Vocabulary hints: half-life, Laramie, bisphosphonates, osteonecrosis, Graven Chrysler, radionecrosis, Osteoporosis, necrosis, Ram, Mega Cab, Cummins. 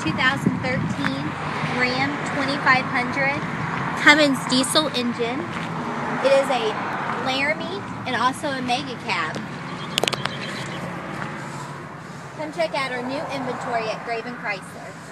2013 Ram 2500 Cummins diesel engine. It is a Laramie and also a Mega Cab. Come check out our new inventory at Graven Chrysler.